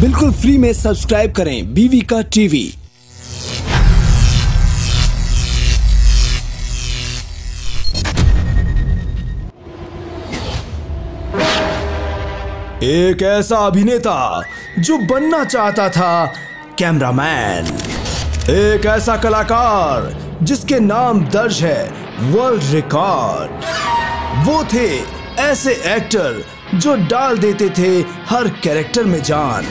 बिल्कुल फ्री में सब्सक्राइब करें बीवी का टीवी। एक ऐसा अभिनेता जो बनना चाहता था कैमरामैन, एक ऐसा कलाकार जिसके नाम दर्ज है वर्ल्ड रिकॉर्ड। वो थे ऐसे एक्टर जो डाल देते थे हर कैरेक्टर में जान।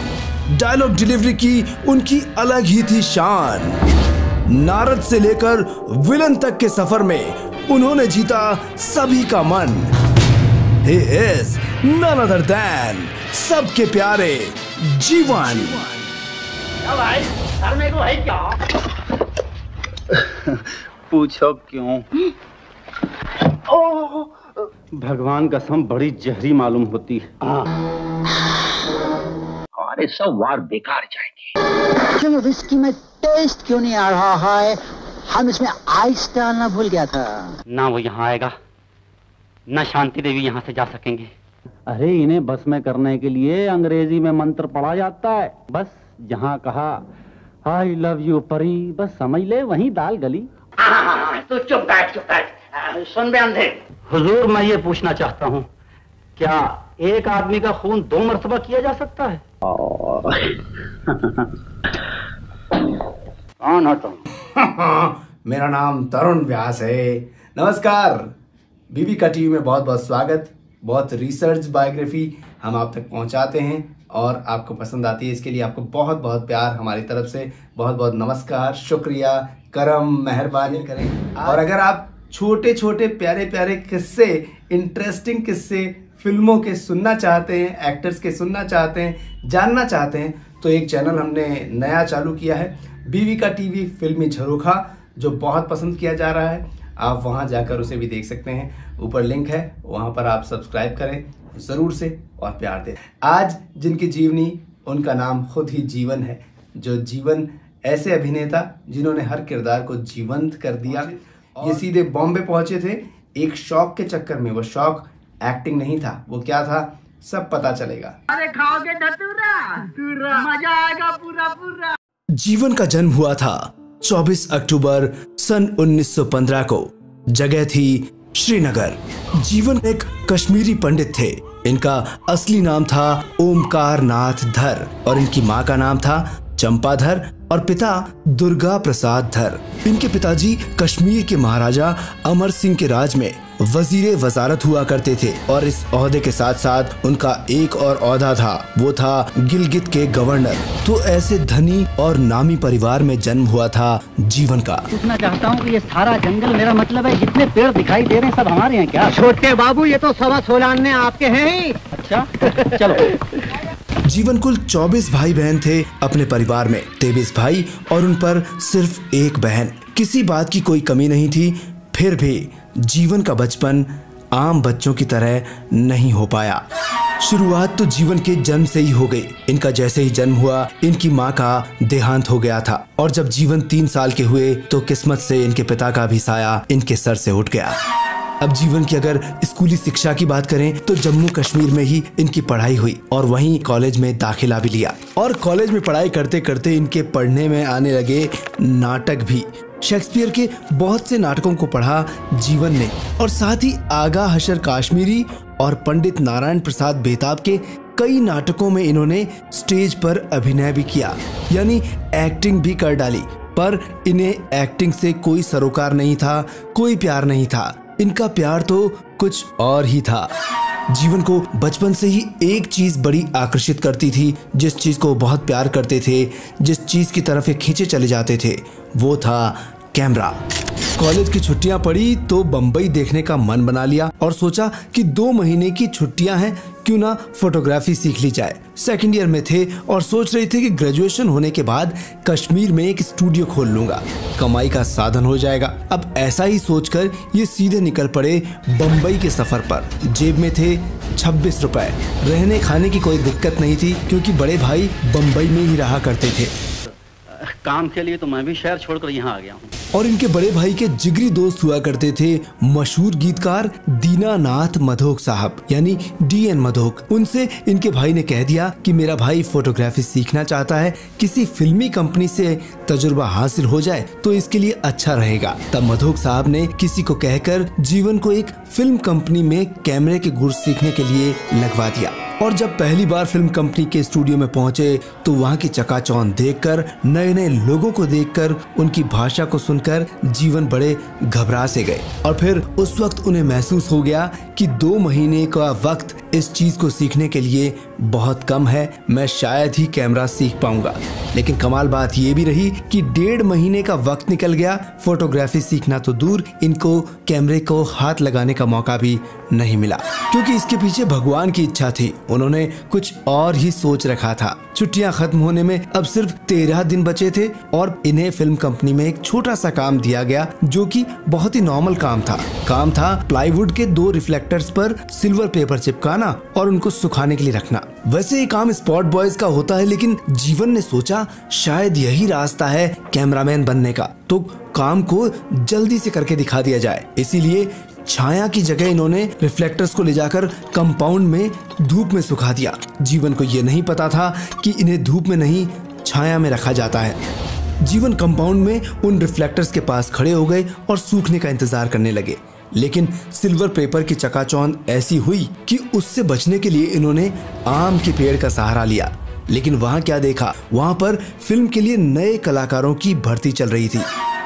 डायलॉग डिलीवरी की उनकी अलग ही थी शान। नारद से लेकर विलन तक के सफर में उन्होंने जीता सभी का मन। He is none other than सबके प्यारे जीवन। भाई सर मेरे को है क्या? पूछो क्यों? ओ भगवान कसम बड़ी जहरी मालूम होती है। अरे सब वार बेकार जाएंगे। चलो इसकी में टेस्ट क्यों नहीं आ रहा है? हम इसमें आइस डालना भूल गया था। ना वो यहाँ आएगा ना शांति देवी यहाँ से जा सकेंगे। अरे इन्हें बस में करने के लिए अंग्रेजी में मंत्र पढ़ा जाता है। बस जहाँ कहा आई लव यू परी, बस समझ ले वहीं दाल गली। तू चुप बैठ चुप बैठ। सुन बे अंधे, हुजूर मैं ये पूछना चाहता हूँ, क्या एक आदमी का खून दो मर्तबा किया जा सकता है? कौन हो तुम? मेरा नाम तरुण व्यास है। नमस्कार, बीवी का टीवी में बहुत बहुत स्वागत। बहुत रिसर्च बायोग्राफी हम आप तक पहुँचाते हैं और आपको पसंद आती है, इसके लिए आपको बहुत बहुत प्यार हमारी तरफ से। बहुत बहुत नमस्कार, शुक्रिया, करम, मेहरबानी करें। और अगर आप छोटे छोटे प्यारे प्यारे किस्से, इंटरेस्टिंग किस्से फिल्मों के सुनना चाहते हैं, एक्टर्स के सुनना चाहते हैं, जानना चाहते हैं, तो एक चैनल हमने नया चालू किया है, बीवी का टीवी फिल्मी झरोखा, जो बहुत पसंद किया जा रहा है। आप वहां जाकर उसे भी देख सकते हैं, ऊपर लिंक है, वहां पर आप सब्सक्राइब करें ज़रूर से और प्यार दें। आज जिनकी जीवनी, उनका नाम खुद ही जीवन है। जो जीवन ऐसे अभिनेता जिन्होंने हर किरदार को जीवंत कर दिया। ये सीधे बॉम्बे पहुंचे थे एक शौक के चक्कर में। वो शौक एक्टिंग नहीं था, वो क्या था सब पता चलेगा। अरे खाओगे धतूरा, मजा आएगा पूरा पूरा। जीवन का जन्म हुआ था 24 अक्टूबर सन 1915 को। जगह थी श्रीनगर। जीवन एक कश्मीरी पंडित थे। इनका असली नाम था ओमकार नाथ धर और इनकी माँ का नाम था चंपा धर और पिता दुर्गा प्रसाद धर। इनके पिताजी कश्मीर के महाराजा अमर सिंह के राज में वजीरे वजारत हुआ करते थे और इस ओहदे के साथ साथ उनका एक और ओहदा था, वो था गिलगित के गवर्नर। तो ऐसे धनी और नामी परिवार में जन्म हुआ था जीवन का। पूछना चाहता हूँ कि ये सारा जंगल, मेरा मतलब है जितने पेड़ दिखाई दे रहे हैं सब हमारे हैं क्या? छोटे बाबू ये तो सवा सोलाने आपके हैं। अच्छा चलो। जीवन कुल 24 भाई बहन थे अपने परिवार में, 23 भाई और उन पर सिर्फ एक बहन। किसी बात की कोई कमी नहीं थी, फिर भी जीवन का बचपन आम बच्चों की तरह नहीं हो पाया। शुरुआत तो जीवन के जन्म से ही हो गई। इनका जैसे ही जन्म हुआ इनकी माँ का देहांत हो गया था और जब जीवन 3 साल के हुए तो किस्मत से इनके पिता का भी साया इनके सर से उठ गया। अब जीवन की अगर स्कूली शिक्षा की बात करें तो जम्मू कश्मीर में ही इनकी पढ़ाई हुई और वहीं कॉलेज में दाखिला भी लिया। और कॉलेज में पढ़ाई करते करते इनके पढ़ने में आने लगे नाटक भी। शेक्सपियर के बहुत से नाटकों को पढ़ा जीवन ने और साथ ही आगा हशर काश्मीरी और पंडित नारायण प्रसाद बेताब के कई नाटकों में इन्होंने स्टेज पर अभिनय भी किया, यानी एक्टिंग भी कर डाली। पर इन्हें एक्टिंग से कोई सरोकार नहीं था, कोई प्यार नहीं था। इनका प्यार तो कुछ और ही था। जीवन को बचपन से ही एक चीज बड़ी आकर्षित करती थी, जिस चीज को बहुत प्यार करते थे, जिस चीज की तरफ ये खींचे चले जाते थे, वो था कैमरा। कॉलेज की छुट्टियां पड़ी तो बम्बई देखने का मन बना लिया और सोचा कि 2 महीने की छुट्टियां हैं, क्यों ना फोटोग्राफी सीख ली जाए। सेकेंड ईयर में थे और सोच रहे थे कि ग्रेजुएशन होने के बाद कश्मीर में एक स्टूडियो खोल लूंगा, कमाई का साधन हो जाएगा। अब ऐसा ही सोचकर ये सीधे निकल पड़े बम्बई के सफर पर। जेब में थे 26 रुपए। रहने खाने की कोई दिक्कत नहीं थी क्योंकि बड़े भाई बम्बई में ही रहा करते थे। काम के लिए तो मैं भी शहर छोड़कर यहाँ आ गया हूँ। और इनके बड़े भाई के जिगरी दोस्त हुआ करते थे मशहूर गीतकार दीनानाथ मधोक साहब यानी डीएन मधोक। उनसे इनके भाई ने कह दिया कि मेरा भाई फोटोग्राफी सीखना चाहता है, किसी फिल्मी कंपनी से तजुर्बा हासिल हो जाए तो इसके लिए अच्छा रहेगा। तब मधोक साहब ने किसी को कहकर जीवन को एक फिल्म कंपनी में कैमरे के गुर सीखने के लिए लगवा दिया। और जब पहली बार फिल्म कंपनी के स्टूडियो में पहुंचे तो वहां की चकाचौंध देखकर, नए नए लोगों को देखकर, उनकी भाषा को सुनकर जीवन बड़े घबरा से गए। और फिर उस वक्त उन्हें महसूस हो गया कि 2 महीने का वक्त इस चीज को सीखने के लिए बहुत कम है, मैं शायद ही कैमरा सीख पाऊंगा। लेकिन कमाल बात ये भी रही कि 1.5 महीने का वक्त निकल गया, फोटोग्राफी सीखना तो दूर इनको कैमरे को हाथ लगाने का मौका भी नहीं मिला, क्योंकि इसके पीछे भगवान की इच्छा थी। उन्होंने कुछ और ही सोच रखा था। छुट्टियां खत्म होने में अब सिर्फ 13 दिन बचे थे और इन्हें फिल्म कंपनी में एक छोटा सा काम दिया गया जो कि बहुत ही नॉर्मल काम था। काम था प्लाईवुड के 2 रिफ्लेक्टर्स पर सिल्वर पेपर चिपकाना और उनको सुखाने के लिए रखना। वैसे ये काम स्पॉट बॉयज का होता है, लेकिन जीवन ने सोचा शायद यही रास्ता है कैमरामैन बनने का, तो काम को जल्दी से करके दिखा दिया जाए। इसीलिए छाया की जगह इन्होंने रिफ्लेक्टर्स को ले जाकर कंपाउंड में धूप में सुखा दिया। जीवन को ये नहीं पता था कि इन्हें धूप में नहीं छाया में रखा जाता है। जीवन कंपाउंड में उन रिफ्लेक्टर्स के पास खड़े हो गए और सूखने का इंतजार करने लगे। लेकिन सिल्वर पेपर की चकाचौंध ऐसी हुई कि उससे बचने के लिए इन्होंने आम के पेड़ का सहारा लिया। लेकिन वहाँ क्या देखा, वहाँ पर फिल्म के लिए नए कलाकारों की भर्ती चल रही थी।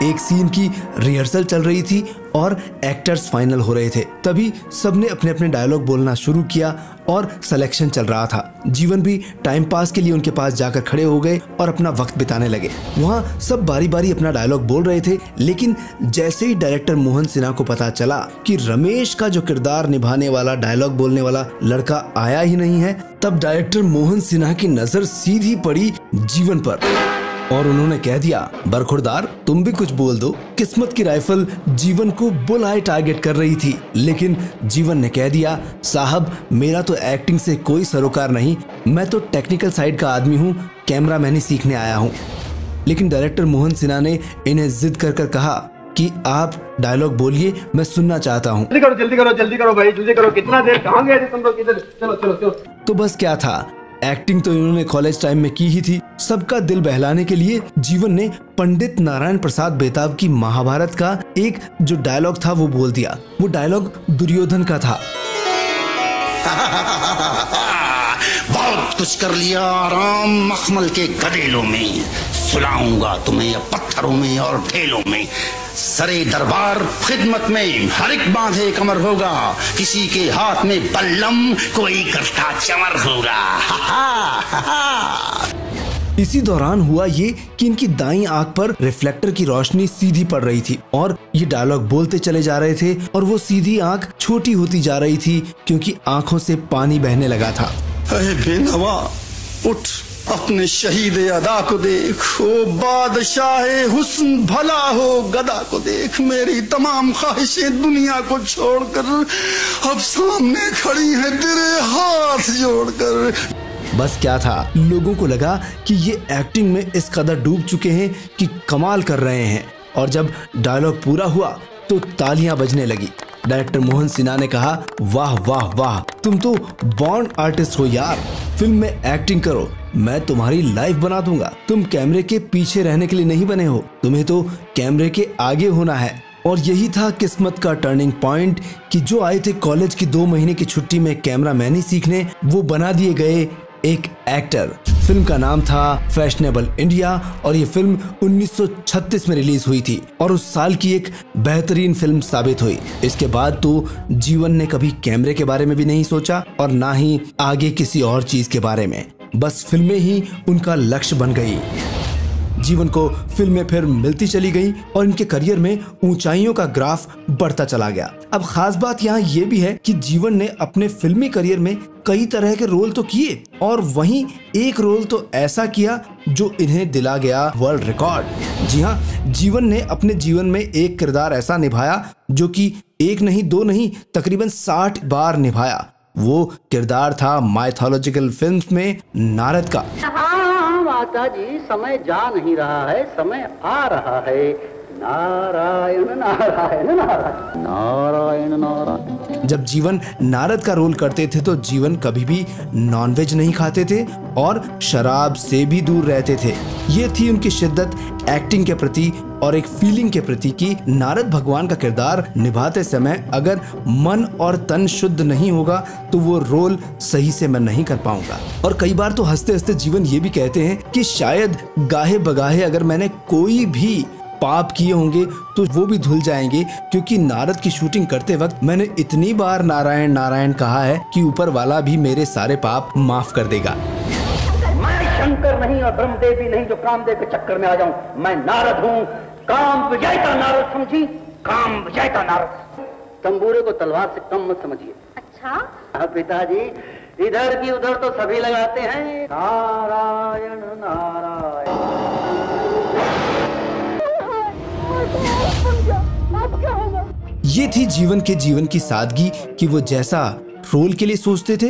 एक सीन की रिहर्सल चल रही थी और एक्टर्स फाइनल हो रहे थे। तभी सबने अपने अपने डायलॉग बोलना शुरू किया और सिलेक्शन चल रहा था। जीवन भी टाइम पास के लिए उनके पास जाकर खड़े हो गए और अपना वक्त बिताने लगे। वहाँ सब बारी बारी अपना डायलॉग बोल रहे थे, लेकिन जैसे ही डायरेक्टर मोहन सिन्हा को पता चला कि रमेश का जो किरदार निभाने वाला, डायलॉग बोलने वाला लड़का आया ही नहीं है, तब डायरेक्टर मोहन सिन्हा की नजर सीधी पड़ी जीवन पर और उन्होंने कह दिया, बरखुरदार तुम भी कुछ बोल दो। किस्मत की राइफल जीवन को बुलहाई टारगेट कर रही थी, लेकिन जीवन ने कह दिया, साहब मेरा तो एक्टिंग से कोई सरोकार नहीं, मैं तो टेक्निकल साइड का आदमी हूँ, कैमरामैनी सीखने आया हूँ। लेकिन डायरेक्टर मोहन सिन्हा ने इन्हें जिद कर कर कहा कि आप डायलॉग बोलिए, मैं सुनना चाहता हूँ। जल्दी करो भाई, कितना देर कहाँ गए थे तुम लोग, चलो। तो बस क्या था, एक्टिंग तो इन्होंने कॉलेज टाइम में की ही थी। सबका दिल बहलाने के लिए जीवन ने पंडित नारायण प्रसाद बेताब की महाभारत का एक जो डायलॉग था वो बोल दिया। वो डायलॉग दुर्योधन का था। बहुत कुछ कर लिया आराम मखमल के गदेलों में, सुलाऊंगा तुम्हें पत्थरों में और ढेलों में, सरे दरबार खिदमत में हर एक बांधे कमर होगा, किसी के हाथ में बल्लम कोई करता चमर होगा। इसी दौरान हुआ ये कि इनकी दाईं आंख पर रिफ्लेक्टर की रोशनी सीधी पड़ रही थी और ये डायलॉग बोलते चले जा रहे थे और वो सीधी आंख छोटी होती जा रही थी क्योंकि आंखों से पानी बहने लगा था। अरे बेनवा उठ, अपने शहीद अदा को देख, ओ बादशाह हुस्न भला हो गदा को देख, मेरी तमाम ख्वाहिशें दुनिया को छोड़कर अब सामने खड़ी है तेरे हाथ जोड़कर। बस क्या था, लोगों को लगा कि ये एक्टिंग में इस कदर डूब चुके हैं कि कमाल कर रहे हैं। और जब डायलॉग पूरा हुआ तो तालियां बजने लगी। डायरेक्टर मोहन सिन्हा ने कहा, वाह वाह वाह, तुम तो बॉर्न आर्टिस्ट हो यार, फिल्म में एक्टिंग करो, मैं तुम्हारी लाइफ बना दूंगा। तुम कैमरे के पीछे रहने के लिए नहीं बने हो, तुम्हें तो कैमरे के आगे होना है। और यही था किस्मत का टर्निंग पॉइंट कि जो आए थे कॉलेज की 2 महीने की छुट्टी में कैमरामैनी सीखने, वो बना दिए गए एक एक्टर। फिल्म का नाम था फैशनेबल इंडिया और ये फिल्म 1936 में रिलीज हुई थी और उस साल की एक बेहतरीन फिल्म साबित हुई। इसके बाद तो जीवन ने कभी कैमरे के बारे में भी नहीं सोचा और ना ही आगे किसी और चीज के बारे में, बस फिल्में ही उनका लक्ष्य बन गई। जीवन को फिल्में फिर मिलती चली गई और इनके करियर में ऊंचाइयों का ग्राफ बढ़ता चला गया। अब खास बात यहाँ ये भी है कि जीवन ने अपने फिल्मी करियर में कई तरह के रोल तो किए और वहीं एक रोल तो ऐसा किया जो इन्हें दिला गया वर्ल्ड रिकॉर्ड। जी हाँ, जीवन ने अपने जीवन में एक किरदार ऐसा निभाया जो कि 1 नहीं 2 नहीं तकरीबन 60 बार निभाया। वो किरदार था माइथोलॉजिकल फिल्म्स में नारद का। हाँ माता जी, समय जा नहीं रहा है, समय आ रहा है, नारायण नारायण नारायण नारायण नारायण। जब जीवन नारद का रोल करते थे तो जीवन कभी भी नॉनवेज नहीं खाते थे और शराब से भी दूर रहते थे। ये थी उनकी शिद्दत एक्टिंग के प्रति और एक फीलिंग के प्रति कि नारद भगवान का किरदार निभाते समय अगर मन और तन शुद्ध नहीं होगा तो वो रोल सही से मैं नहीं कर पाऊंगा। और कई बार तो हंसते हंसते जीवन ये भी कहते हैं कि शायद गाहे बगाहे अगर मैंने कोई भी पाप किए होंगे तो वो भी धुल जाएंगे, क्योंकि नारद की शूटिंग करते वक्त मैंने इतनी बार नारायण नारायण कहा है कि ऊपर वाला भी मेरे सारे पाप माफ कर देगा। मैं शंकर नहीं और ब्रह्मदेव भी नहीं जो कामदेव के चक्कर में आ जाऊं। मैं नारद हूँ, काम विजय का नारद समझी, काम विजय का नारद। तंबूरे को तलवार से कम मत समझिए। अच्छा हाँ पिताजी, इधर की उधर तो सभी लगाते हैं नारायण नारायण। ये थी जीवन की सादगी कि वो जैसा रोल के लिए सोचते थे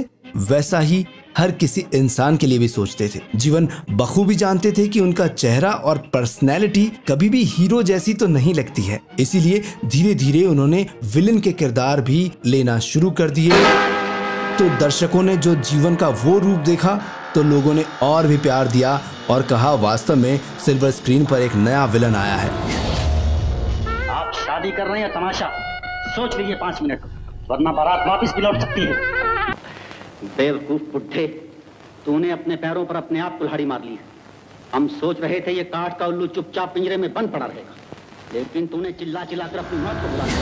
वैसा ही हर किसी इंसान के लिए भी सोचते थे। जीवन बखूबी जानते थे कि उनका चेहरा और पर्सनैलिटी कभी भी हीरो जैसी तो नहीं लगती है, इसीलिए धीरे धीरे उन्होंने विलन के किरदार भी लेना शुरू कर दिए। तो दर्शकों ने जो जीवन का वो रूप देखा तो लोगों ने और भी प्यार दिया और कहा वास्तव में सिल्वर स्क्रीन पर एक नया विलन आया है। आप शादी कर रहे हैं तमाशा, सोच लीजिए 5 मिनट, वरना बारात वापस भी लौट सकती है। बेवकूफ बुढ़े, तूने अपने पैरों पर अपने आप कुल्हाड़ी मार ली। हम सोच रहे थे ये काट का उल्लू चुपचाप पिंजरे में बंद पड़ा रहेगा, लेकिन तूने चिल्ला चिल्लाकर अपनी मौत को बुला लिया।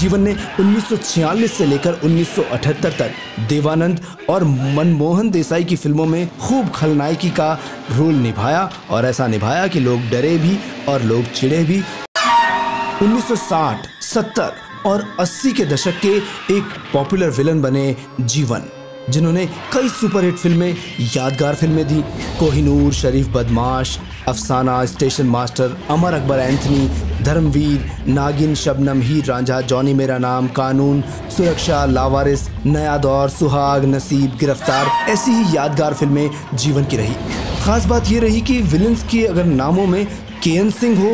जीवन ने 1946 से लेकर 1978 तक देवानंद और मनमोहन देसाई की फिल्मों में खूब खलनायकी का रोल निभाया और ऐसा निभाया कि लोग डरे भी और लोग चिड़े भी। 1960, 70 और 80 के दशक के एक पॉपुलर विलन बने जीवन, जिन्होंने कई सुपरहिट फिल्में, यादगार फिल्में दी। Kohinoor, Sharif Badmash, Afsana, station master, Amar Akbar Anthony, Dharmveer, Nagin, Shabnam, हीर रांझा, जॉनी मेरा नाम, कानून, सुरक्षा, लावारिस, नया दौर, सुहाग, नसीब, गिरफ्तार, ऐसी ही यादगार फिल्में जीवन की रही। खास बात ये रही कि विलन्स के अगर नामों में केएन सिंह हो,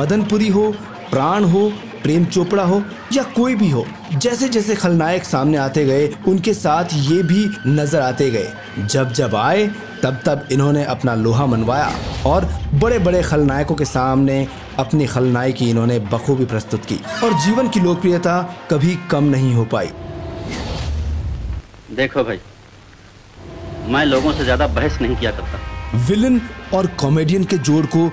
मदनपुरी हो, प्राण हो, प्रेम चोपड़ा हो या कोई भी हो, जैसे जैसे खलनायक सामने आते गए उनके साथ ये भी नजर आते गए। जब जब आए तब तब इन्होंने अपना लोहा मनवाया और बड़े बड़े खलनायकों के सामने अपनी खलनायकी इन्होंने बखूबी प्रस्तुत की और जीवन की लोकप्रियता कभी कम नहीं हो पाई। देखो भाई, मैं लोगों से ज्यादा बहस नहीं किया करता। विलन और कॉमेडियन के जोड़ को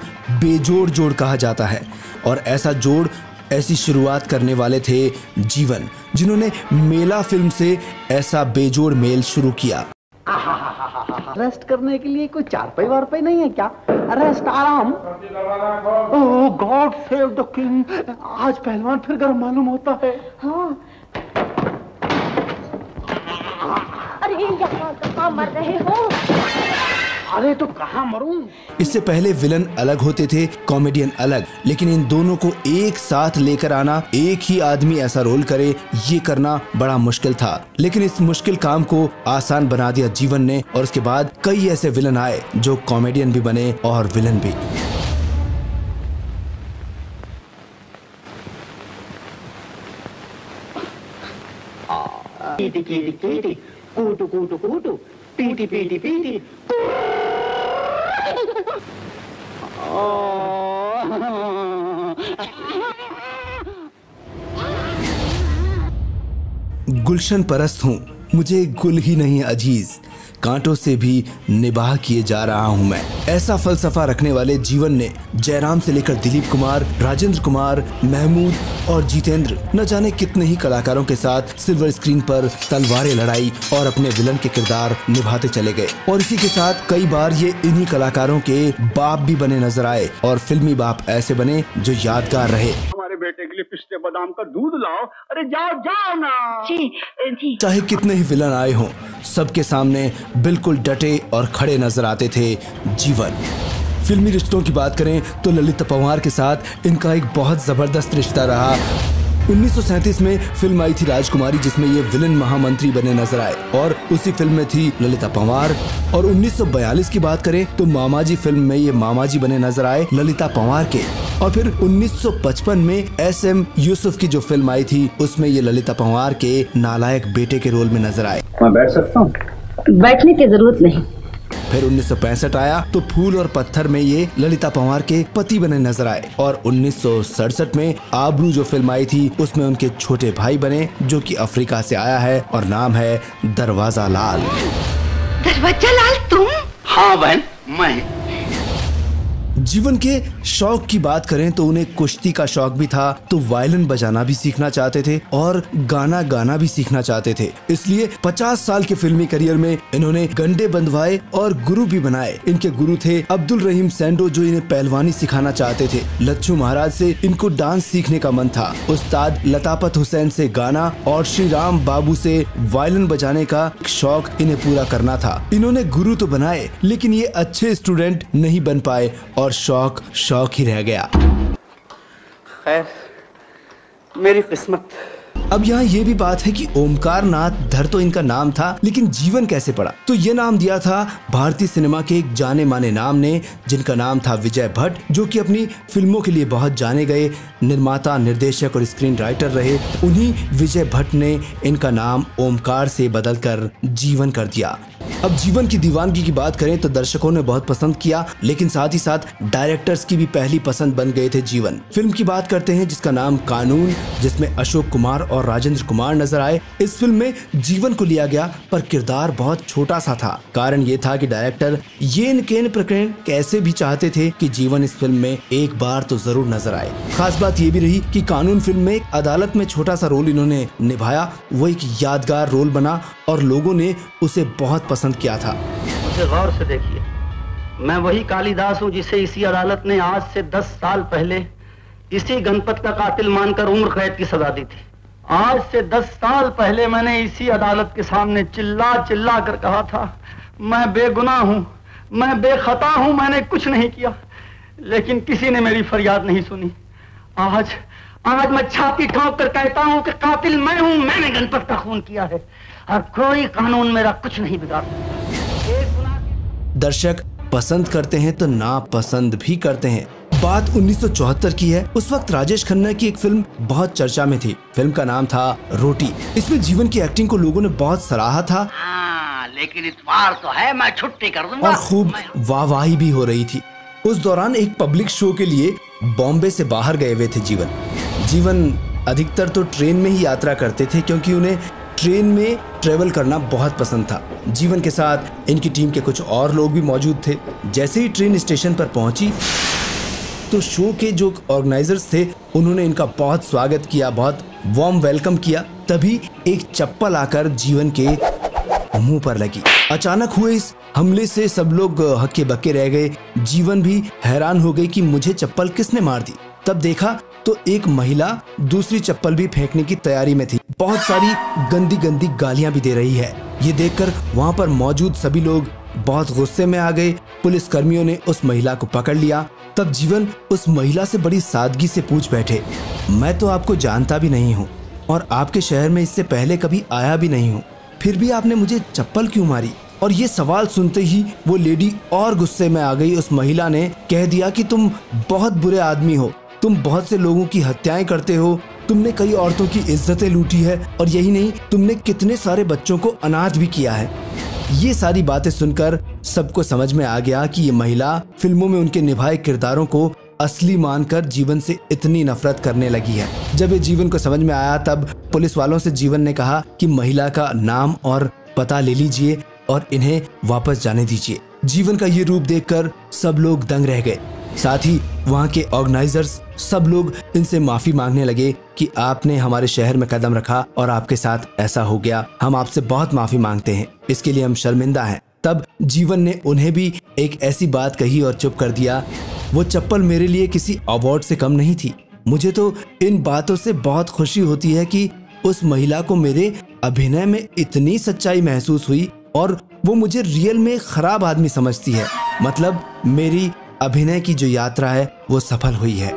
बेजोड़ जोड़ कहा जाता है और ऐसा जोड़, ऐसी शुरुआत करने वाले थे जीवन, जिन्होंने मेला फिल्म से ऐसा बेजोड़ मेल शुरू किया। रेस्ट करने के लिए कोई चारपाई वारपाई नहीं है क्या? रेस्ट, आराम। Oh God save the king, आज पहलवान फिर गर्म मालूम होता है। हाँ। अरे यहाँ कहाँ मर रहे हो? अरे तो कहाँ मरूं? इससे पहले विलन अलग होते थे, कॉमेडियन अलग, लेकिन इन दोनों को एक साथ लेकर आना, एक ही आदमी ऐसा रोल करे, ये करना बड़ा मुश्किल था। लेकिन इस मुश्किल काम को आसान बना दिया जीवन ने और उसके बाद कई ऐसे विलन आए जो कॉमेडियन भी बने और विलन भी। कूटू कूटू कूटू पीटी पीटी पीटी। गुलशन परस्त हूँ, मुझे गुल ही नहीं अजीज, कांटों से भी निबाह किए जा रहा हूँ मैं, ऐसा फलसफा रखने वाले जीवन ने जयराम से लेकर दिलीप कुमार, राजेंद्र कुमार, महमूद और जितेंद्र, न जाने कितने ही कलाकारों के साथ सिल्वर स्क्रीन पर तलवारें लड़ाई और अपने विलन के किरदार निभाते चले गए। और इसी के साथ कई बार ये इन्हीं कलाकारों के बाप भी बने नजर आए और फिल्मी बाप ऐसे बने जो यादगार रहे। बेटे के लिए पिस्ते बादाम का दूध लाओ। अरे जाओ जाओ ना। जी। चाहे कितने ही विलन आए हों, सबके सामने बिल्कुल डटे और खड़े नजर आते थे जीवन। फिल्मी रिश्तों की बात करें तो ललित पवार के साथ इनका एक बहुत जबरदस्त रिश्ता रहा। 1937 में फिल्म आई थी राजकुमारी, जिसमें ये विलन महामंत्री बने नजर आए और उसी फिल्म में थी ललिता पंवार। और 1942 की बात करें तो मामाजी फिल्म में ये मामाजी बने नजर आए ललिता पंवार के। और फिर 1955 में SM यूसुफ की जो फिल्म आई थी उसमें ये ललिता पंवार के नालायक बेटे के रोल में नजर आए। मैं बैठ सकता हूँ? बैठने की जरूरत नहीं। फिर 1965 आया तो फूल और पत्थर में ये ललिता पंवार के पति बने नजर आए। और 1967 में आबरू जो फिल्म आई थी उसमें उनके छोटे भाई बने, जो कि अफ्रीका से आया है और नाम है दरवाजा लाल। दरवाजा लाल तुम? हाँ बहन मैं। जीवन के शौक की बात करें तो उन्हें कुश्ती का शौक भी था, तो वायलिन बजाना भी सीखना चाहते थे और गाना गाना भी सीखना चाहते थे। इसलिए 50 साल के फिल्मी करियर में इन्होंने गंडे बंधवाए और गुरु भी बनाए। इनके गुरु थे अब्दुल रहीम सेंडो, जो इन्हें पहलवानी सिखाना चाहते थे। लच्छू महाराज से इनको डांस सीखने का मन था। उस्ताद लतापत हुसैन से गाना और श्री राम बाबू से वायलिन बजाने का शौक इन्हें पूरा करना था। इन्होंने गुरु तो बनाए लेकिन ये अच्छे स्टूडेंट नहीं बन पाए और शौक ही रह गया। खैर मेरी किस्मत। अब यहाँ ये भी बात है कि ओमकार नाथ धर तो इनका नाम था, लेकिन जीवन कैसे पड़ा तो ये नाम दिया था भारतीय सिनेमा के एक जाने माने नाम ने, जिनका नाम था विजय भट्ट, जो कि अपनी फिल्मों के लिए बहुत जाने गए निर्माता, निर्देशक और स्क्रीन राइटर रहे। उन्हीं विजय भट्ट ने इनका नाम ओमकार से बदलकर जीवन कर दिया। अब जीवन की दीवानगी की बात करें तो दर्शकों ने बहुत पसंद किया, लेकिन साथ ही साथ डायरेक्टर्स की भी पहली पसंद बन गए थे जीवन। फिल्म की बात करते हैं जिसका नाम कानून, जिसमें अशोक कुमार और राजेंद्र कुमार नजर आए। इस फिल्म में जीवन को लिया गया पर किरदार बहुत छोटा सा था। कारण ये था कि डायरेक्टर येन केन प्रकरण कैसे भी चाहते थे कि जीवन इस फिल्म में एक बार तो जरूर नजर आए। खास बात ये भी रही कि कानून फिल्म में अदालत में छोटा सा रोल इन्होंने निभाया, वो एक यादगार रोल बना और लोगों ने उसे बहुत पसंद किया था। मुझे गौर से देखिए, मैं वही कालिदास हूँ जिसे इसी अदालत ने आज से 10 साल पहले इसी गणपत का कातिल मानकर उम्र कैद की सजा दी थी। आज से 10 साल पहले मैंने इसी अदालत के सामने चिल्ला चिल्ला कर कहा था, मैं बेगुनाह हूँ, मैं बेखता हूँ, मैंने कुछ नहीं किया। लेकिन किसी ने मेरी फरियाद नहीं सुनी। आज मैं छाती ठोक कर कहता हूँ कि कातिल मैं हूँ, मैंने गणपत का खून किया है और कोई कानून मेरा कुछ नहीं बिगाड़ सकता। दर्शक पसंद करते हैं तो नापसंद भी करते हैं। बात 1974 की है। उस वक्त राजेश खन्ना की एक फिल्म बहुत चर्चा में थी। फिल्म का नाम था रोटी। इसमें जीवन की एक्टिंग को लोगों ने बहुत सराहा था। लेकिन इस बार तो है मैं छुट्टी कर दूंगा। और खूब वाहवाही भी हो रही थी। उस दौरान एक पब्लिक शो के लिए बॉम्बे से बाहर गए हुए थे जीवन। अधिकतर तो ट्रेन में ही यात्रा करते थे क्योंकि उन्हें ट्रेन में ट्रेवल करना बहुत पसंद था। जीवन के साथ इनकी टीम के कुछ और लोग भी मौजूद थे। जैसे ही ट्रेन स्टेशन पर पहुंची तो शो के जो ऑर्गेनाइजर्स थे उन्होंने इनका बहुत स्वागत किया, बहुत वार्म वेलकम किया। तभी एक चप्पल आकर जीवन के मुंह पर लगी। अचानक हुए इस हमले से सब लोग हक्के बक्के रह गए। जीवन भी हैरान हो गई कि मुझे चप्पल किसने मार दी। तब देखा तो एक महिला दूसरी चप्पल भी फेंकने की तैयारी में थी, बहुत सारी गंदी गंदी गालियां भी दे रही है। ये देखकर वहाँ पर मौजूद सभी लोग बहुत गुस्से में आ गए। पुलिस कर्मियों ने उस महिला को पकड़ लिया। तब जीवन उस महिला से बड़ी सादगी से पूछ बैठे, मैं तो आपको जानता भी नहीं हूँ और आपके शहर में इससे पहले कभी आया भी नहीं हूँ, फिर भी आपने मुझे चप्पल क्यों मारी? और ये सवाल सुनते ही वो लेडी और गुस्से में आ गई। उस महिला ने कह दिया कि तुम बहुत बुरे आदमी हो, तुम बहुत से लोगों की हत्याएं करते हो, तुमने कई औरतों की इज्जतें लूटी है और यही नहीं, तुमने कितने सारे बच्चों को अनाथ भी किया है। ये सारी बातें सुनकर सबको समझ में आ गया कि ये महिला फिल्मों में उनके निभाए किरदारों को असली मानकर जीवन से इतनी नफरत करने लगी है। जब ये जीवन को समझ में आया तब पुलिस वालों से जीवन ने कहा कि महिला का नाम और पता ले लीजिए और इन्हें वापस जाने दीजिए। जीवन का ये रूप देखकर सब लोग दंग रह गए। साथ ही वहाँ के ऑर्गेनाइजर्स सब लोग इनसे माफी मांगने लगे कि आपने हमारे शहर में कदम रखा और आपके साथ ऐसा हो गया, हम आपसे बहुत माफी मांगते हैं, इसके लिए हम शर्मिंदा हैं। तब जीवन ने उन्हें भी एक ऐसी बात कही और चुप कर दिया, वो चप्पल मेरे लिए किसी अवार्ड से कम नहीं थी। मुझे तो इन बातों से बहुत खुशी होती है कि उस महिला को मेरे अभिनय में इतनी सच्चाई महसूस हुई और वो मुझे रियल में खराब आदमी समझती है। मतलब मेरी अभिनय की जो यात्रा है वो सफल हुई है।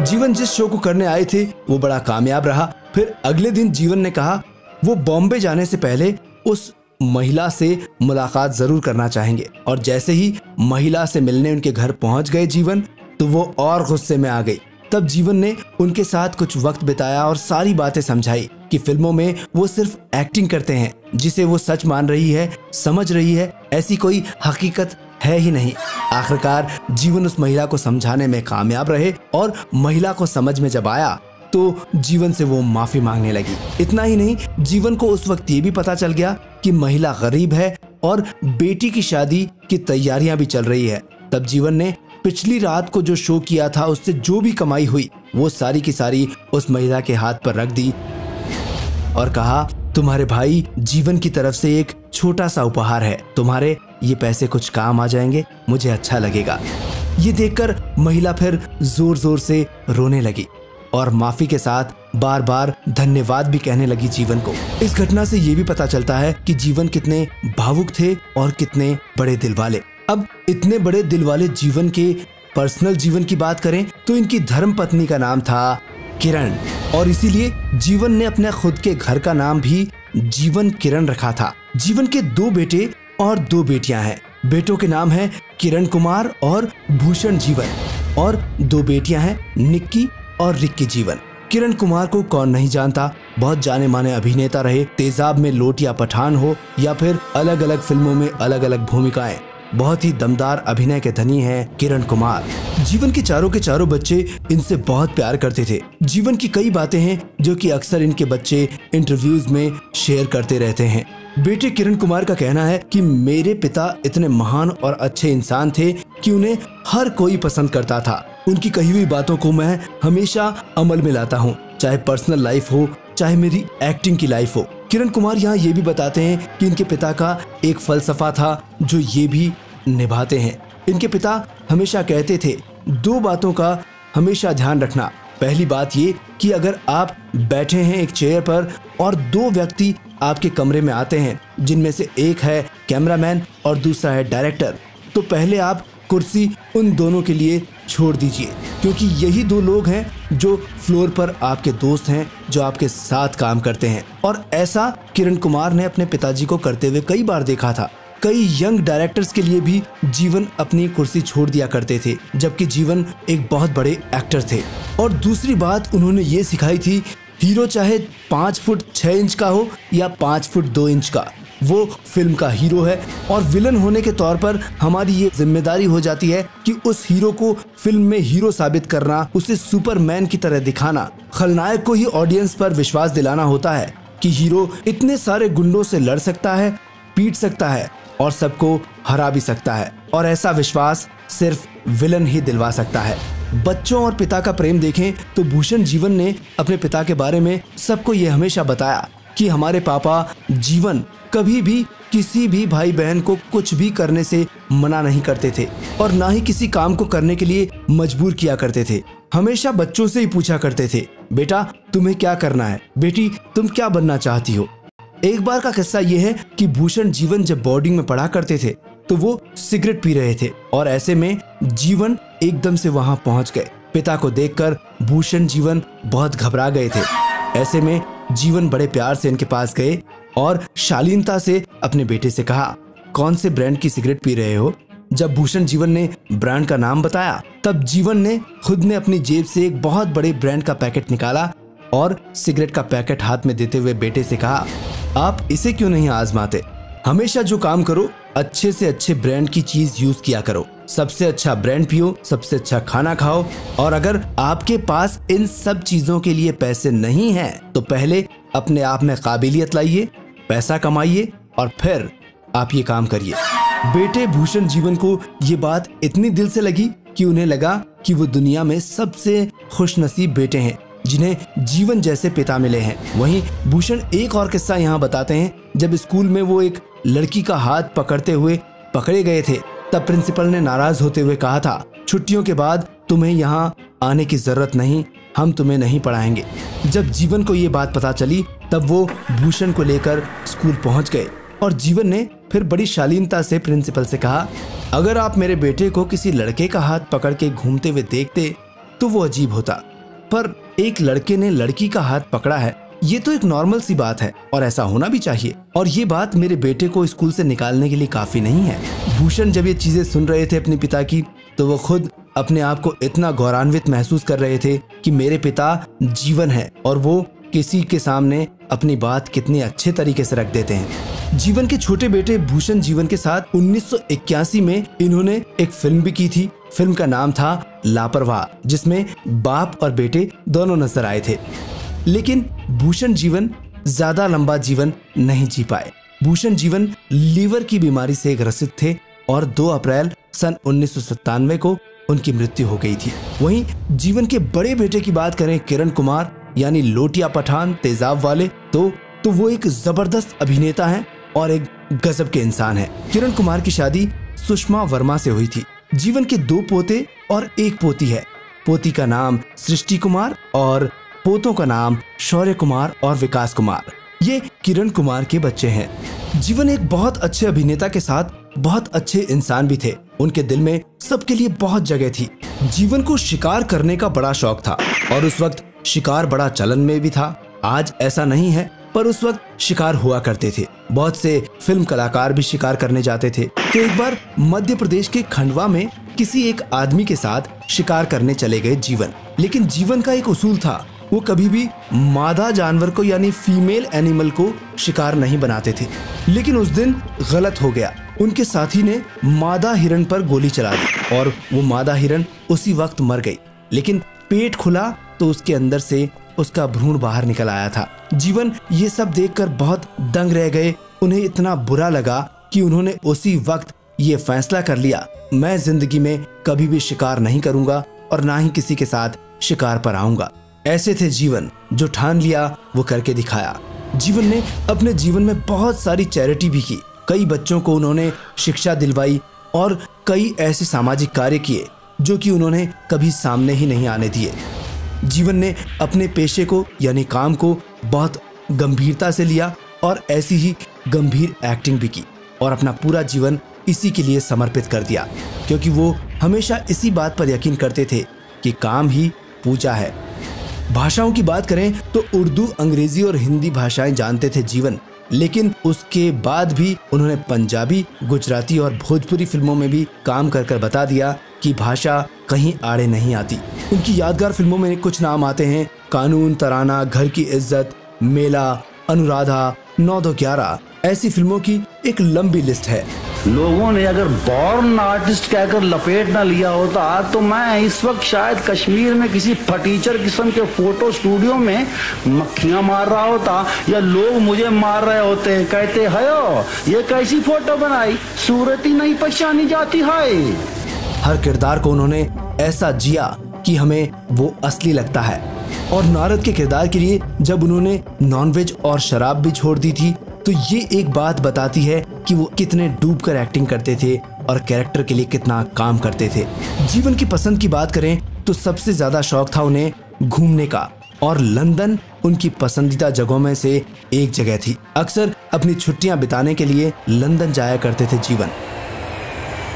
जीवन जिस शो को करने आए थे वो बड़ा कामयाब रहा। फिर अगले दिन जीवन ने कहा वो बॉम्बे जाने से पहले उस महिला से मुलाकात जरूर करना चाहेंगे। और जैसे ही महिला से मिलने उनके घर पहुंच गए जीवन तो वो और गुस्से में आ गई। तब जीवन ने उनके साथ कुछ वक्त बिताया और सारी बातें समझाई कि फिल्मों में वो सिर्फ एक्टिंग करते हैं, जिसे वो सच मान रही है, समझ रही है, ऐसी कोई हकीकत है ही नहीं। आखिरकार जीवन उस महिला को समझाने में कामयाब रहे और महिला को समझ में जब आया तो जीवन से वो माफी मांगने लगी। इतना ही नहीं, जीवन को उस वक्त ये भी पता चल गया कि महिला गरीब है और बेटी की शादी की तैयारियां भी चल रही है। तब जीवन ने पिछली रात को जो शो किया था उससे जो भी कमाई हुई वो सारी की सारी उस महिला के हाथ पर रख दी और कहा तुम्हारे भाई जीवन की तरफ से एक छोटा सा उपहार है, तुम्हारे ये पैसे कुछ काम आ जाएंगे, मुझे अच्छा लगेगा। ये देखकर महिला फिर जोर जोर से रोने लगी और माफी के साथ बार बार धन्यवाद भी कहने लगी जीवन को। इस घटना से ये भी पता चलता है कि जीवन कितने भावुक थे और कितने बड़े दिल वाले। अब इतने बड़े दिल वाले जीवन के पर्सनल जीवन की बात करें तो इनकी धर्म पत्नी का नाम था किरण और इसीलिए जीवन ने अपने खुद के घर का नाम भी जीवन किरण रखा था। जीवन के 2 बेटे और 2 बेटियां हैं। बेटों के नाम हैं किरण कुमार और भूषण जीवन और 2 बेटियां हैं निक्की और रिक्की जीवन। किरण कुमार को कौन नहीं जानता, बहुत जाने माने अभिनेता रहे, तेजाब में लोट या पठान हो या फिर अलग अलग फिल्मों में अलग अलग भूमिकाएं, बहुत ही दमदार अभिनय के धनी हैं किरण कुमार। जीवन के चारों बच्चे इनसे बहुत प्यार करते थे। जीवन की कई बातें हैं जो कि अक्सर इनके बच्चे इंटरव्यूज में शेयर करते रहते हैं। बेटे किरण कुमार का कहना है कि मेरे पिता इतने महान और अच्छे इंसान थे कि उन्हें हर कोई पसंद करता था। उनकी कही हुई बातों को मैं हमेशा अमल में लाता हूँ, चाहे पर्सनल लाइफ हो चाहे मेरी एक्टिंग की लाइफ हो। किरण कुमार यहाँ ये भी बताते हैं कि इनके पिता का एक फलसफा था जो ये भी निभाते हैं। इनके पिता हमेशा कहते थे 2 बातों का हमेशा ध्यान रखना। पहली बात ये कि अगर आप बैठे हैं एक चेयर पर और 2 व्यक्ति आपके कमरे में आते हैं जिनमें से एक है कैमरामैन और दूसरा है डायरेक्टर, तो पहले आप कुर्सी उन दोनों के लिए छोड़ दीजिए क्योंकि यही 2 लोग हैं जो फ्लोर पर आपके दोस्त हैं, जो आपके साथ काम करते हैं। और ऐसा किरण कुमार ने अपने पिताजी को करते हुए कई बार देखा था। कई यंग डायरेक्टर्स के लिए भी जीवन अपनी कुर्सी छोड़ दिया करते थे, जबकि जीवन एक बहुत बड़े एक्टर थे। और दूसरी बात उन्होंने ये सिखाई थी, हीरो चाहे 5 फुट 6 इंच का हो या 5 फुट 2 इंच का, वो फिल्म का हीरो है और विलन होने के तौर पर हमारी ये जिम्मेदारी हो जाती है कि उस हीरो को फिल्म में हीरो साबित करना, उसे सुपरमैन की तरह दिखाना, खलनायक को ही ऑडियंस पर विश्वास दिलाना होता है कि हीरो इतने सारे गुंडों से लड़ सकता है, पीट सकता है और सबको हरा भी सकता है। और ऐसा विश्वास सिर्फ विलन ही दिलवा सकता है। बच्चों और पिता का प्रेम देखें तो भूषण जीवन ने अपने पिता के बारे में सबको ये हमेशा बताया कि हमारे पापा जीवन कभी भी किसी भी भाई बहन को कुछ भी करने से मना नहीं करते थे और ना ही किसी काम को करने के लिए मजबूर किया करते थे। हमेशा बच्चों से ही पूछा करते थे, बेटा तुम्हें क्या करना है, बेटी तुम क्या बनना चाहती हो। एक बार का किस्सा ये है कि भूषण जीवन जब बोर्डिंग में पढ़ा करते थे तो वो सिगरेट पी रहे थे और ऐसे में जीवन एकदम से वहां पहुंच गए। पिता को देखकर भूषण जीवन बहुत घबरा गए थे। ऐसे में जीवन बड़े प्यार से इनके पास गए और शालीनता से अपने बेटे से कहा, कौन से ब्रांड की सिगरेट पी रहे हो। जब भूषण जीवन ने ब्रांड का नाम बताया तब जीवन ने खुद ने अपनी जेब से एक बहुत बड़े ब्रांड का पैकेट निकाला और सिगरेट का पैकेट हाथ में देते हुए बेटे से कहा, आप इसे क्यों नहीं आजमाते, हमेशा जो काम करो अच्छे से अच्छे ब्रांड की चीज यूज किया करो, सबसे अच्छा ब्रांड पियो, सबसे अच्छा खाना खाओ और अगर आपके पास इन सब चीजों के लिए पैसे नहीं हैं, तो पहले अपने आप में काबिलियत लाइए, पैसा कमाइए और फिर आप ये काम करिए। बेटे भूषण जीवन को ये बात इतनी दिल से लगी कि उन्हें लगा कि वो दुनिया में सबसे खुशनसीब बेटे हैं जिन्हें जीवन जैसे पिता मिले हैं। वहीं भूषण एक और किस्सा यहाँ बताते हैं, जब स्कूल में वो एक लड़की का हाथ पकड़ते हुए पकड़े गए थे तब प्रिंसिपल ने नाराज होते हुए कहा था, छुट्टियों के बाद तुम्हें यहाँ आने की जरूरत नहीं, हम तुम्हें नहीं पढ़ाएंगे। जब जीवन को ये बात पता चली तब वो भूषण को लेकर स्कूल पहुँच गए और जीवन ने फिर बड़ी शालीनता से प्रिंसिपल से कहा, अगर आप मेरे बेटे को किसी लड़के का हाथ पकड़ के घूमते हुए देखते तो वो अजीब होता। पर एक लड़के ने लड़की का हाथ पकड़ा है, ये तो एक नॉर्मल सी बात है और ऐसा होना भी चाहिए, और ये बात मेरे बेटे को स्कूल से निकालने के लिए काफी नहीं है। भूषण जब ये चीजें सुन रहे थे अपने पिता की, तो वो खुद अपने आप को इतना गौरवान्वित महसूस कर रहे थे कि मेरे पिता जीवन है और वो किसी के सामने अपनी बात कितने अच्छे तरीके से रख देते हैं। जीवन के छोटे बेटे भूषण जीवन के साथ 1981 में इन्होंने एक फिल्म भी की थी। फिल्म का नाम था लापरवाह, जिसमें बाप और बेटे दोनों नजर आए थे। लेकिन भूषण जीवन ज्यादा लंबा जीवन नहीं जी पाए। भूषण जीवन लीवर की बीमारी से ग्रसित थे और 2 अप्रैल सन 1997 को उनकी मृत्यु हो गई थी। वहीं जीवन के बड़े बेटे की बात करें, किरण कुमार यानी लोटिया पठान तेजाब वाले, तो वो एक जबरदस्त अभिनेता हैं और एक गजब के इंसान हैं। किरण कुमार की शादी सुषमा वर्मा से हुई थी। जीवन के 2 पोते और 1 पोती है। पोती का नाम सृष्टि कुमार और पोतों का नाम शौर्य कुमार और विकास कुमार। ये किरण कुमार के बच्चे हैं। जीवन एक बहुत अच्छे अभिनेता के साथ बहुत अच्छे इंसान भी थे। उनके दिल में सबके लिए बहुत जगह थी। जीवन को शिकार करने का बड़ा शौक था और उस वक्त शिकार बड़ा चलन में भी था। आज ऐसा नहीं है, पर उस वक्त शिकार हुआ करते थे। बहुत से फिल्म कलाकार भी शिकार करने जाते थे। तो एक बार मध्य प्रदेश के खंडवा में किसी एक आदमी के साथ शिकार करने चले गए जीवन। लेकिन जीवन का एक उसूल था, वो कभी भी मादा जानवर को यानी फीमेल एनिमल को शिकार नहीं बनाते थे। लेकिन उस दिन गलत हो गया। उनके साथी ने मादा हिरण पर गोली चला दी और वो मादा हिरण उसी वक्त मर गई। लेकिन पेट खुला तो उसके अंदर से उसका भ्रूण बाहर निकल आया था। जीवन ये सब देखकर बहुत दंग रह गए। उन्हें इतना बुरा लगा कि उन्होंने उसी वक्त ये फैसला कर लिया, मैं जिंदगी में कभी भी शिकार नहीं करूंगा और ना ही किसी के साथ शिकार पर आऊंगा। ऐसे थे जीवन, जो ठान लिया वो करके दिखाया। जीवन ने अपने जीवन में बहुत सारी चैरिटी भी की। कई बच्चों को उन्होंने शिक्षा दिलवाई और कई ऐसे सामाजिक कार्य किए जो कि उन्होंने कभी सामने ही नहीं आने दिए। जीवन ने अपने पेशे को यानी काम को बहुत गंभीरता से लिया और ऐसी ही गंभीर एक्टिंग भी की और अपना पूरा जीवन इसी के लिए समर्पित कर दिया, क्योंकि वो हमेशा इसी बात पर यकीन करते थे कि काम ही पूजा है। भाषाओं की बात करें तो उर्दू, अंग्रेजी और हिंदी भाषाएं जानते थे जीवन। लेकिन उसके बाद भी उन्होंने पंजाबी, गुजराती और भोजपुरी फिल्मों में भी काम कर कर बता दिया कि भाषा कहीं आड़े नहीं आती। उनकी यादगार फिल्मों में कुछ नाम आते हैं, कानून, तराना, घर की इज्जत, मेला, अनुराधा, 9-2-11। ऐसी फिल्मों की एक लंबी लिस्ट है। लोगों ने अगर बॉर्न आर्टिस्ट कहकर लपेट ना लिया होता तो मैं इस वक्त शायद कश्मीर में किसी फटीचर किस्म के फोटो स्टूडियो में मक्खियां मार रहा होता या लोग मुझे मार रहे होते। कहते हयो ये कैसी फोटो बनाई, सूरत ही नहीं पहचानी जाती है। हर किरदार को उन्होंने ऐसा जिया कि हमें वो असली लगता है। और नारद के किरदार के लिए जब उन्होंने नॉनवेज और शराब भी छोड़ दी थी, तो ये एक बात बताती है कि वो कितने डूब कर एक्टिंग करते थे और कैरेक्टर के लिए कितना काम करते थे। जीवन की पसंद की बात करें तो सबसे ज्यादा शौक था उन्हें घूमने का और लंदन उनकी पसंदीदा जगहों में से एक जगह थी। अक्सर अपनी छुट्टियां बिताने के लिए लंदन जाया करते थे जीवन।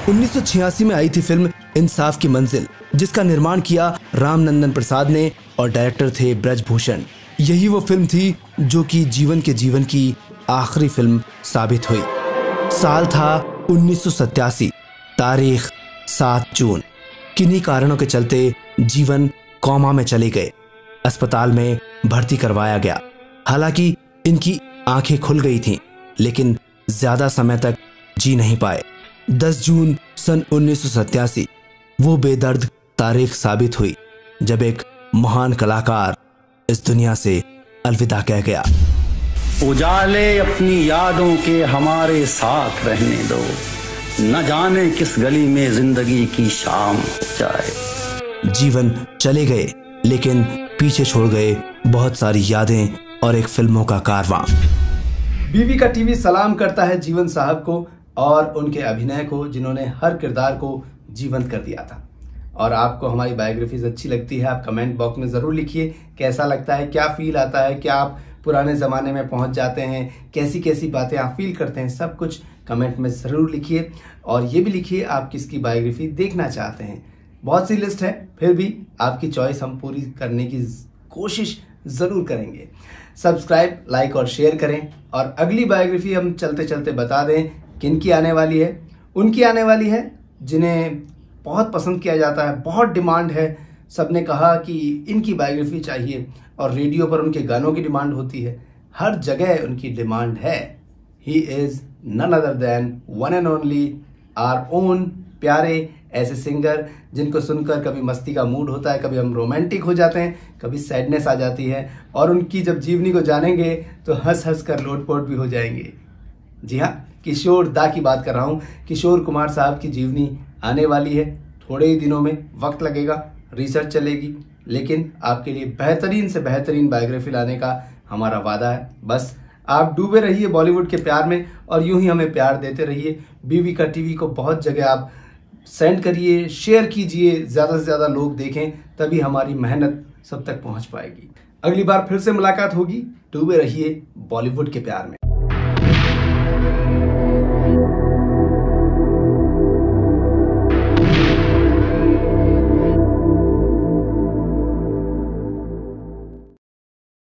1986 में आई थी फिल्म इंसाफ की मंजिल, जिसका निर्माण किया रामनंदन प्रसाद ने और डायरेक्टर थे ब्रजभूषण। यही वो फिल्म थी जो कि जीवन की आखिरी फिल्म साबित हुई। साल था 1987, तारीख 7 जून। किन्हीं कारणों के चलते जीवन कोमा में चले गए। अस्पताल में भर्ती करवाया गया। हालांकि इनकी आंखें खुल गई थीं, लेकिन ज्यादा समय तक जी नहीं पाए। 10 जून सन 1987 वो बेदर्द तारीख साबित हुई जब एक महान कलाकार इस दुनिया से अलविदा कह गया। उजाले अपनी यादों के हमारे साथ रहने दो, न जाने किस गली में जिंदगी की शाम हो जाए। जीवन चले गए, लेकिन पीछे छोड़ गए बहुत सारी यादें और एक फिल्मों का कारवां। बीवी का टीवी सलाम करता है जीवन साहब को और उनके अभिनय को, जिन्होंने हर किरदार को जीवंत कर दिया था। और आपको हमारी बायोग्राफीज अच्छी लगती है, आप कमेंट बॉक्स में ज़रूर लिखिए कैसा लगता है, क्या फील आता है, क्या आप पुराने ज़माने में पहुंच जाते हैं, कैसी कैसी बातें आप फील करते हैं, सब कुछ कमेंट में ज़रूर लिखिए। और ये भी लिखिए आप किसकी बायोग्राफी देखना चाहते हैं। बहुत सी लिस्ट है, फिर भी आपकी चॉइस हम पूरी करने की कोशिश ज़रूर करेंगे। सब्सक्राइब, लाइक और शेयर करें। और अगली बायोग्राफी हम चलते चलते बता दें किन की आने वाली है। उनकी आने वाली है जिन्हें बहुत पसंद किया जाता है, बहुत डिमांड है, सबने कहा कि इनकी बायोग्राफी चाहिए। और रेडियो पर उनके गानों की डिमांड होती है, हर जगह उनकी डिमांड है। He is none other than one and only our own प्यारे ऐसे सिंगर, जिनको सुनकर कभी मस्ती का मूड होता है, कभी हम रोमांटिक हो जाते हैं, कभी सैडनेस आ जाती है। और उनकी जब जीवनी को जानेंगे तो हंस हंस कर लोटपोट भी हो जाएंगे। जी हाँ, किशोर दा की बात कर रहा हूँ। किशोर कुमार साहब की जीवनी आने वाली है थोड़े ही दिनों में। वक्त लगेगा, रिसर्च चलेगी, लेकिन आपके लिए बेहतरीन से बेहतरीन बायोग्राफी लाने का हमारा वादा है। बस आप डूबे रहिए बॉलीवुड के प्यार में और यूं ही हमें प्यार देते रहिए। बीवी का टीवी को बहुत जगह आप सेंड करिए, शेयर कीजिए, ज़्यादा से ज़्यादा लोग देखें, तभी हमारी मेहनत सब तक पहुंच पाएगी। अगली बार फिर से मुलाकात होगी। डूबे रहिए बॉलीवुड के प्यार में।